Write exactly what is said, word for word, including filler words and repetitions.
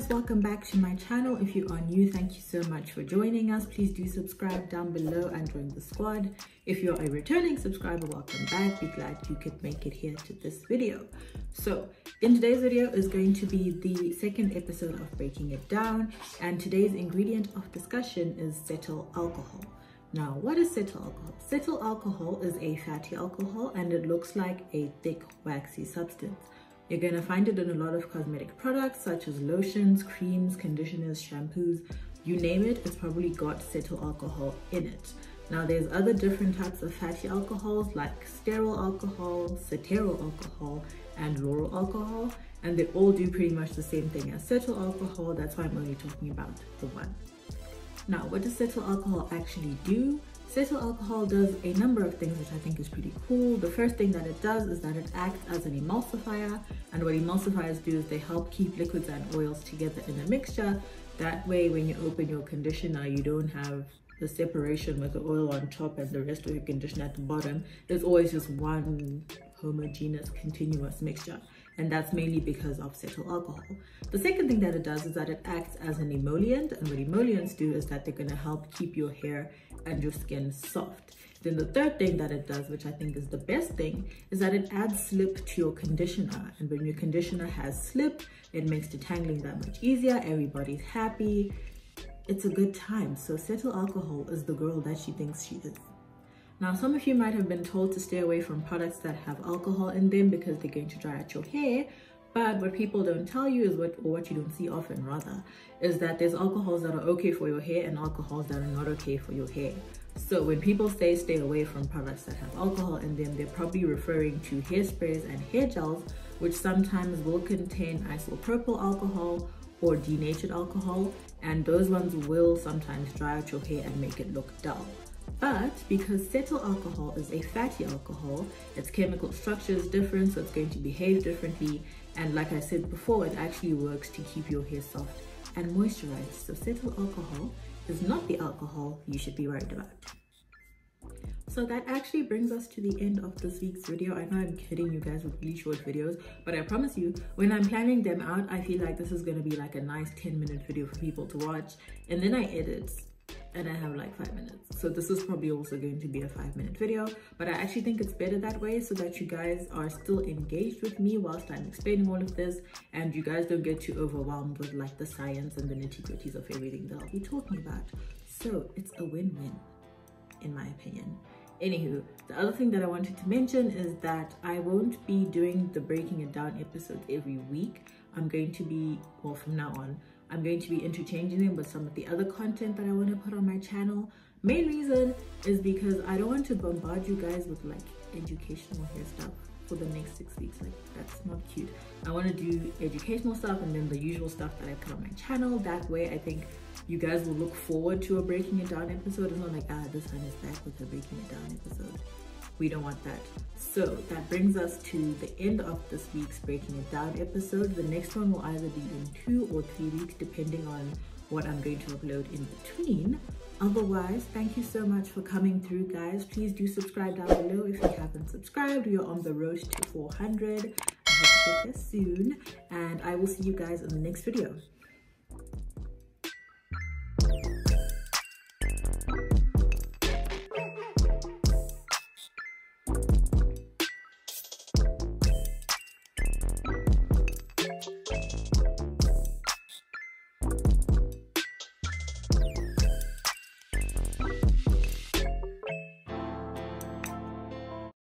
guys, welcome back to my channel. If you are new, thank you so much for joining us. Please do subscribe down below and join the squad. If you're a returning subscriber, welcome back. Be glad you could make it here to this video. So in today's video is going to be the second episode of Breaking It Down, and today's ingredient of discussion is cetyl alcohol. Now, what is cetyl alcohol? Cetyl alcohol is a fatty alcohol, and it looks like a thick, waxy substance. You're going to find it in a lot of cosmetic products such as lotions, creams, conditioners, shampoos, you name it, it's probably got cetyl alcohol in it. Now, there's other different types of fatty alcohols like stearyl alcohol, cetearyl alcohol, and lauryl alcohol, and they all do pretty much the same thing as cetyl alcohol. That's why I'm only talking about the one. Now, what does cetyl alcohol actually do? Cetyl alcohol does a number of things which I think is pretty cool. The first thing that it does is that it acts as an emulsifier, and what emulsifiers do is they help keep liquids and oils together in a mixture. That way, when you open your conditioner, you don't have the separation with the oil on top and the rest of your conditioner at the bottom. There's always just one homogeneous, continuous mixture. And that's mainly because of cetyl alcohol. The second thing that it does is that it acts as an emollient, and what emollients do is that they're going to help keep your hair and your skin soft. Then the third thing that it does, which I think is the best thing, is that it adds slip to your conditioner. And when your conditioner has slip, it makes detangling that much easier. Everybody's happy. It's a good time. So cetyl alcohol is the girl that she thinks she is. Now, some of you might have been told to stay away from products that have alcohol in them because they're going to dry out your hair. But what people don't tell you is what, or what you don't see often rather, is that there's alcohols that are okay for your hair and alcohols that are not okay for your hair. So when people say stay away from products that have alcohol in them, they're probably referring to hairsprays and hair gels, which sometimes will contain isopropyl alcohol or denatured alcohol. And those ones will sometimes dry out your hair and make it look dull. But because cetyl alcohol is a fatty alcohol, its chemical structure is different, so it's going to behave differently. And like I said before, it actually works to keep your hair soft and moisturized. So cetyl alcohol is not the alcohol you should be worried about. So that actually brings us to the end of this week's video. I know I'm kidding you guys with really short videos, but I promise you, when I'm planning them out, I feel like this is going to be like a nice ten minute video for people to watch. And then I edit. And I have like five minutes. So this is probably also going to be a five minute video, but I actually think it's better that way so that you guys are still engaged with me whilst I'm explaining all of this, and you guys don't get too overwhelmed with like the science and the nitty gritties of everything that I'll be talking about. So it's a win-win, in my opinion. Anywho, the other thing that I wanted to mention is that I won't be doing the Breaking It Down episodes every week. I'm going to be, well, from now on, I'm going to be interchanging them with some of the other content that I want to put on my channel. Main reason is because I don't want to bombard you guys with like educational hair stuff for the next six weeks. Like, that's not cute. I want to do educational stuff and then the usual stuff that I put on my channel. That way, I think you guys will look forward to a Breaking It Down episode. It's not like, ah, this one is back with a Breaking It Down episode. We don't want that. So that brings us to the end of this week's Breaking It Down episode. The next one will either be in two or three weeks, depending on what I'm going to upload in between. Otherwise, thank you so much for coming through, guys. Please do subscribe down below if you haven't subscribed. We are on the road to four hundred. I hope to get there soon. And I will see you guys in the next video.